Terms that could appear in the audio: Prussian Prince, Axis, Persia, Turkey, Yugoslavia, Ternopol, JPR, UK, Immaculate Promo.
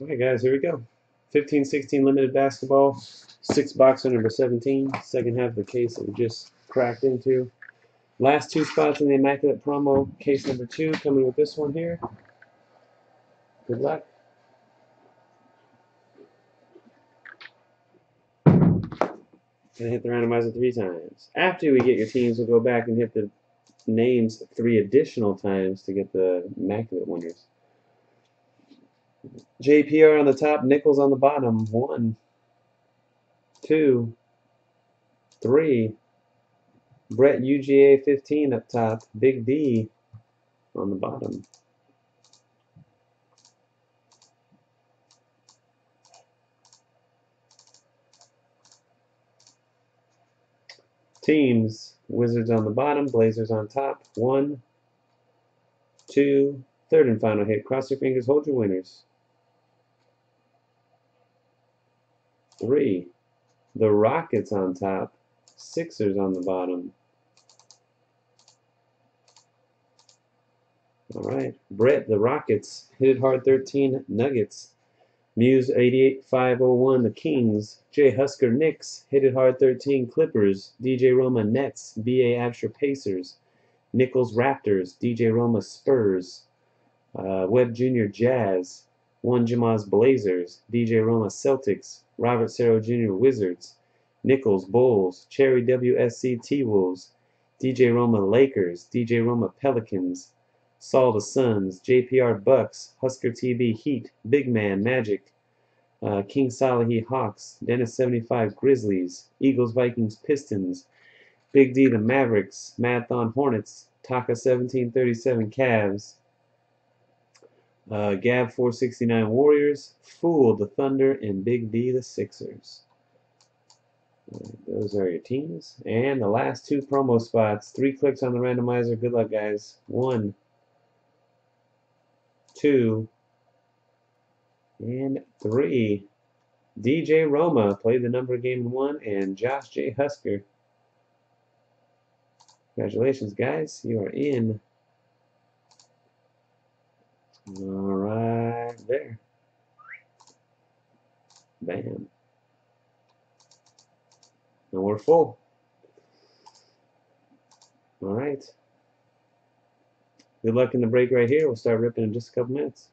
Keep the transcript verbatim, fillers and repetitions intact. Alright guys, here we go. fifteen sixteen limited basketball, six boxer number seventeen, second half of the case that we just cracked into. Last two spots in the Immaculate Promo, case number two, coming with this one here. Good luck. Gonna hit the randomizer three times. After we get your teams, we'll go back and hit the names three additional times to get the Immaculate winners. J P R on the top, Nichols on the bottom. One, two, three. Brett U G A fifteen up top. Big D on the bottom. Teams, Wizards on the bottom, Blazers on top. One, two, third and final hit. Cross your fingers, hold your winners. Three, the Rockets on top, Sixers on the bottom. All right, Brett, the Rockets, hit it hard thirteen, Nuggets. Muse eighty-eight five oh one, the Kings. Jay Husker, Knicks. Hit it hard thirteen, Clippers. D J Roma, Nets. B A Absher, Pacers. Nichols, Raptors. D J Roma, Spurs. Uh, Webb Junior, Jazz. One Jamaz, Blazers. D J Roma, Celtics. Robert Serro Junior, Wizards. Nichols, Bulls. Cherry W S C, T-Wolves. D J Roma, Lakers. D J Roma, Pelicans. Saul the Suns, J P R Bucks, Husker T V Heat, Big Man Magic, uh, King Salahi Hawks, Dennis seventy-five Grizzlies, Eagles Vikings Pistons, Big D the Mavericks, Madthon Hornets, Taka seventeen thirty-seven Cavs, uh, Gab four sixty-nine Warriors, Fool the Thunder, and Big D the Sixers. Right, those are your teams. And the last two promo spots, three clicks on the randomizer. Good luck, guys. One, two, and three. D J Roma played the number game in one, and Josh J. Husker. Congratulations, guys. You are in. All right there. Bam. Now we're full. All right. Good luck in the break right here. We'll start ripping in just a couple minutes.